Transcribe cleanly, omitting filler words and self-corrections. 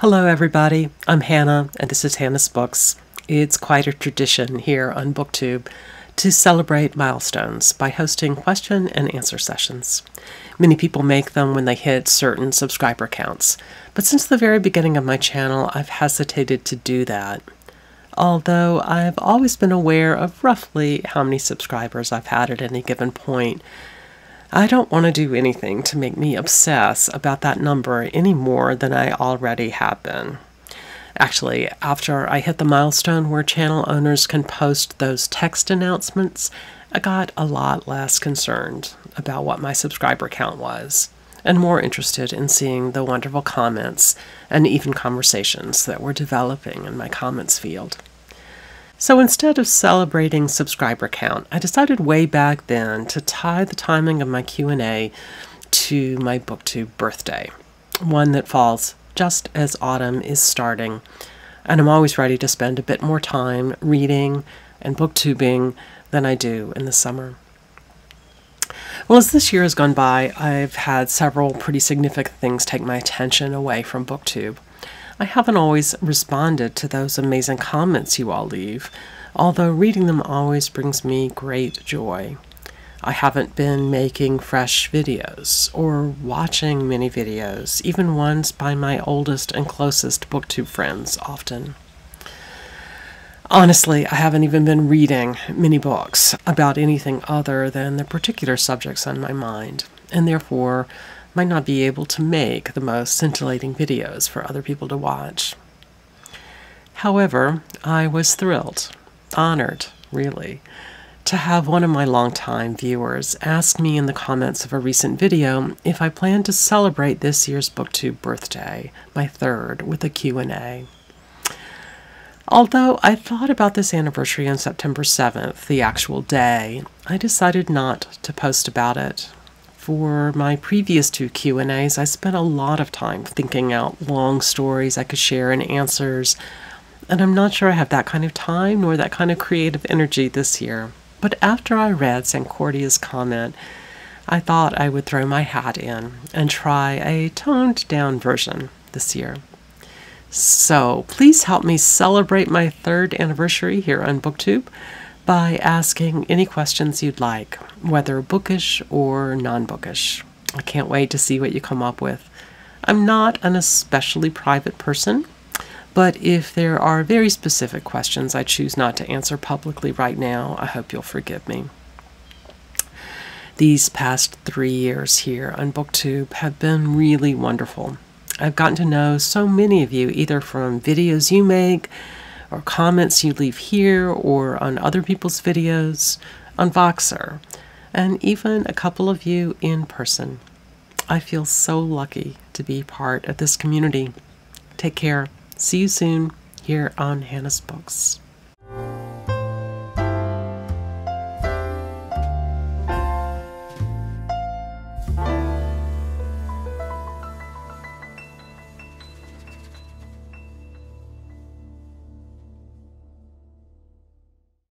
Hello everybody, I'm Hannah and this is Hannah's Books. It's quite a tradition here on Booktube to celebrate milestones by hosting question and answer sessions. Many people make them when they hit certain subscriber counts, but since the very beginning of my channel I've hesitated to do that, although I've always been aware of roughly how many subscribers I've had at any given point. I don't want to do anything to make me obsess about that number any more than I already have been. Actually, after I hit the milestone where channel owners can post those text announcements, I got a lot less concerned about what my subscriber count was, and more interested in seeing the wonderful comments and even conversations that were developing in my comments field. So instead of celebrating subscriber count, I decided way back then to tie the timing of my Q&A to my Booktube birthday, one that falls just as autumn is starting, and I'm always ready to spend a bit more time reading and booktubing than I do in the summer. Well, as this year has gone by, I've had several pretty significant things take my attention away from Booktube. I haven't always responded to those amazing comments you all leave, although reading them always brings me great joy. I haven't been making fresh videos or watching many videos, even ones by my oldest and closest Booktube friends often. Honestly, I haven't even been reading many books about anything other than the particular subjects on my mind, and therefore might not be able to make the most scintillating videos for other people to watch. However, I was thrilled, honored, really, to have one of my longtime viewers ask me in the comments of a recent video if I planned to celebrate this year's Booktube birthday, my third, with a Q&A. Although I thought about this anniversary on September 7th, the actual day, I decided not to post about it. For my previous two Q&As, I spent a lot of time thinking out long stories I could share and answers, and I'm not sure I have that kind of time nor that kind of creative energy this year. But after I read Sancordia's comment, I thought I would throw my hat in and try a toned-down version this year. So please help me celebrate my third anniversary here on Booktube by asking any questions you'd like, whether bookish or non-bookish. I can't wait to see what you come up with. I'm not an especially private person, but if there are very specific questions I choose not to answer publicly right now, I hope you'll forgive me. These past 3 years here on Booktube have been really wonderful. I've gotten to know so many of you, either from videos you make, or comments you leave here or on other people's videos, on Voxer, and even a couple of you in person. I feel so lucky to be part of this community. Take care. See you soon here on Hannah's Books.